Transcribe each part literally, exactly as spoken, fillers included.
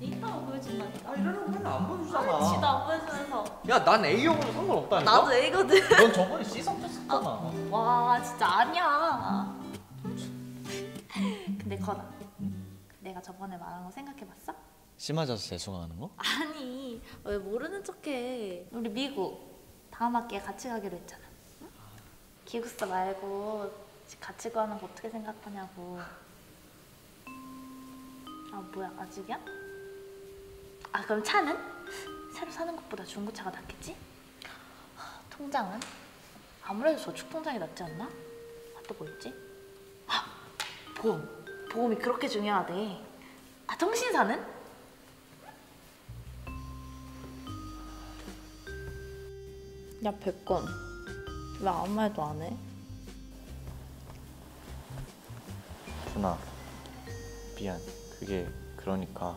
있다고 보여준 거니까. 아 이러려고 맨날 안 보여주잖아. 아니 지도 안 보여주면서. 야 난 A형으로 상관없다니까? 나도 A거든. 넌 저번에 C 성적했잖아. 아, 와 진짜 아니야. 근데 건아, 내가 저번에 말한 거 생각해봤어? 심하자서 재수강하는 거? 아니 왜 모르는 척해. 우리 미국 다음 학기에 같이 가기로 했잖아. 응? 기숙사 말고 같이 가는 거 어떻게 생각하냐고. 아 뭐야 아직이야? 아 그럼 차는? 새로 사는 것보다 중고차가 낫겠지? 아, 통장은? 아무래도 저축통장이 낫지 않나? 아, 또 뭐 있지? 아, 보험! 보험이 그렇게 중요하대. 아 정신사는? 야 백건, 왜 아무 말도 안 해? 준아 미안. 그게 그러니까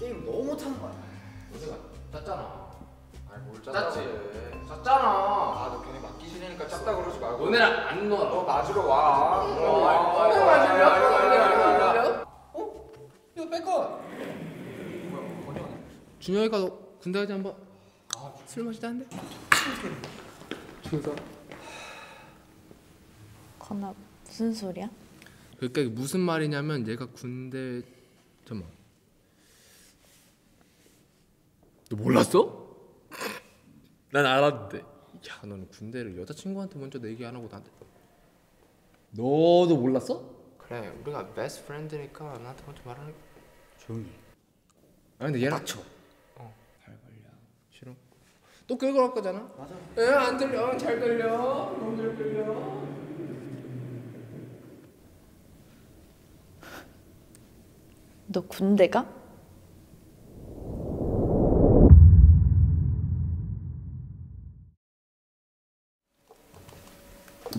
게임 너무 못하는 거야. 어제가 짰잖아. 아니 뭘 짰다. 짰지 짰잖아. 아 너 걔네 맞기 싫으니까 짰다 그러지 말고 너네랑 안 놀아. 너 맞으러 와. 응. 너 맞으러 와. 어? 이거 백건 준영이가 너 군대 가지 한번 술 마시다는데? 준서 건아 무슨 소리야? 그러니까 이게 무슨 말이냐면 얘가 군대... 잠깐만 너 몰랐어? 난 알았는데. 야 너는 군대를 여자친구한테 먼저 얘기 안 하고 나한테 너도 몰랐어? 그래 우리가 베스트 프렌드니까 나한테 먼저 말하는 게 조용히. 아니 근데 얘랑 쳐. 어 발 걸려. 싫어? 또 끌고 갈 거잖아? 맞아. 에, 안 들려. 잘 들려. 너무 잘 들려. 너 군대 가?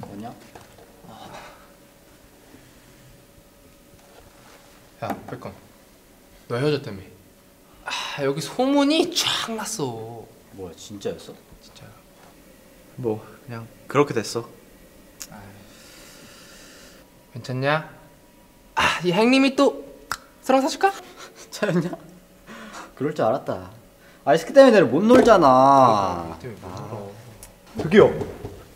뭐냐? 야, 백건. 너 헤어졌다며. 아, 여기 소문이 쫙 났어. 뭐야 진짜였어? 진짜야. 뭐 그냥 그렇게 됐어. 아유. 괜찮냐? 아, 이 행님이 또 사랑 사줄까? 차였냐? 그럴 줄 알았다. 아이 새끼 때문에 내를 못 놀잖아. 그러니까, 못 놀아. 아. 저기요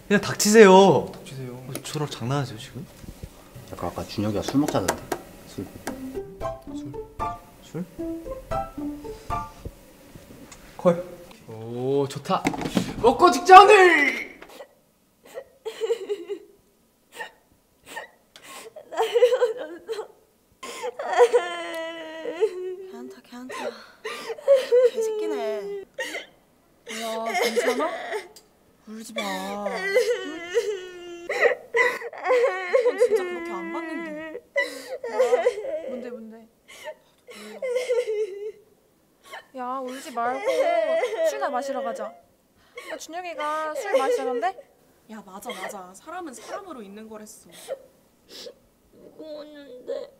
그냥 닥치세요. 닥치세요. 어, 저랑 장난하세요 지금? 아까 아까 준혁이가 술 먹자던데. 술. 술? 술? 콜. 오 좋다. 먹고 직전을. 나 헤어졌어. 괜찮다 괜찮다. 개새끼네. 뭐야 괜찮아? 울지 마. 넌 진짜 그렇게 안 봤는데. 뭐야? 뭔데 뭔데? 야 울지 말고 술이나 마시러 가자. 야 준혁이가 술 마시자던데? 야 맞아 맞아. 사람은 사람으로 있는 거랬어. 무거웠는데.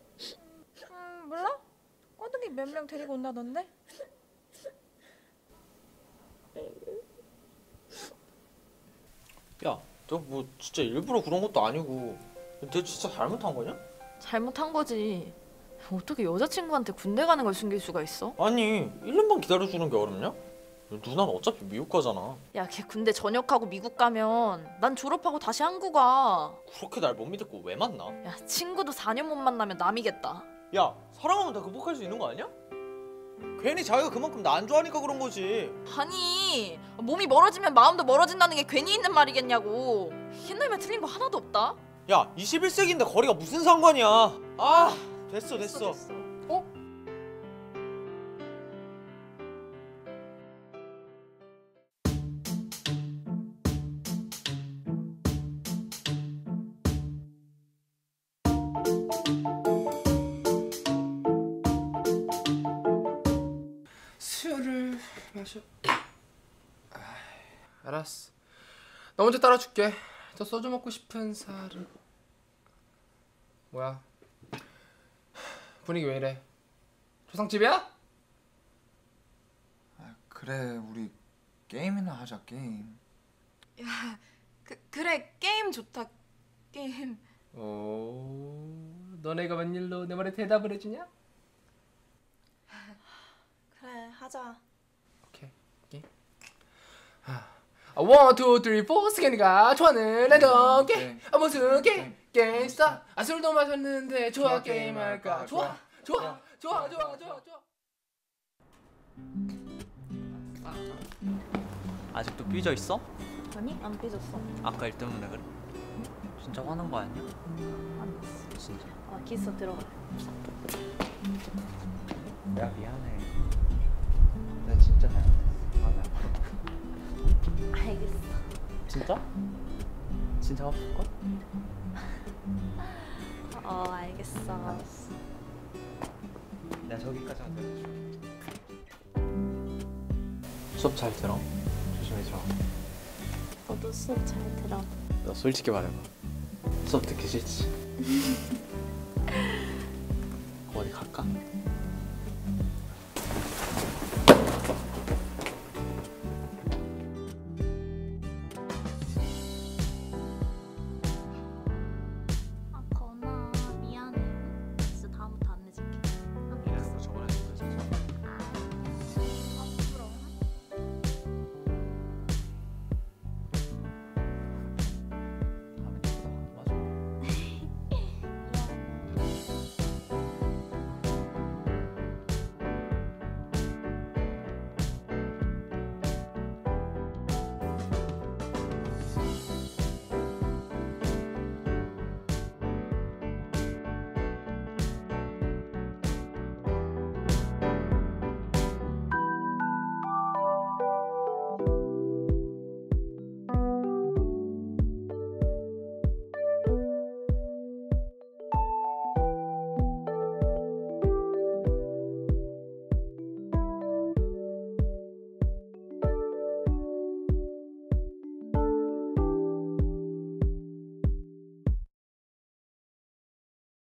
음 몰라? 꼬등이 몇 명 데리고 온다던데? 야 너 뭐 진짜 일부러 그런 것도 아니고 너 진짜 잘못한 거냐? 잘못한 거지. 어떻게 여자친구한테 군대 가는 걸 숨길 수가 있어? 아니 일 년만 기다려주는 게 어렵냐? 누나는 어차피 미국 가잖아. 야 걔 군대 전역하고 미국 가면 난 졸업하고 다시 한국 와. 그렇게 날 못 믿고 왜 만나? 야 친구도 사 년 못 만나면 남이겠다. 야 사랑하면 다 극복할 수 있는 거 아니야? 괜히 자기가 그만큼 나 안 좋아하니까 그런 거지. 아니 몸이 멀어지면 마음도 멀어진다는 게 괜히 있는 말이겠냐고. 옛날 말 틀린 거 하나도 없다. 야 이십일 세기인데 거리가 무슨 상관이야. 아 됐어, 됐어 됐어. 어? 술을 마셔. 아, 알았어. 나 먼저 따라줄게. 저 소주 먹고 싶은 사람. 뭐야? 분위기 왜 이래? 조상집이야? 아, 그래 우리 게임이나 하자. 게임. 야 그, 그래 게임 좋다. 게임. 오 너네가 웬일로 내 말에 대답을 해주냐? 하자. 오케이. 오케이. 원, 투, 쓰리, 포 스캔이가 좋아하는 랜덤 게임. 아 무슨 게임? 게임스타. 아 술도 마셨는데 좋아 게임 할까? 좋아, 좋아, 좋아, 좋아, 좋아, 좋아. 아직도 삐져 있어? 아니, 안 삐졌어. 아까 일 때문에 그래? 진짜 화난 거 아니야? 안 됐어. 진짜. 아 기스 들어가. 야 미안해. 나 진짜 잘못했어. 아, 나. 알겠어. 진짜? 진짜 화풀 거? 어 알겠어. 알았어. 나 저기까지 안 들어줘. 수업 잘 들어. 조심히 들어. 너도 수업 잘 들어. 너 솔직히 말해봐. 수업 듣기 싫지? 어디 갈까?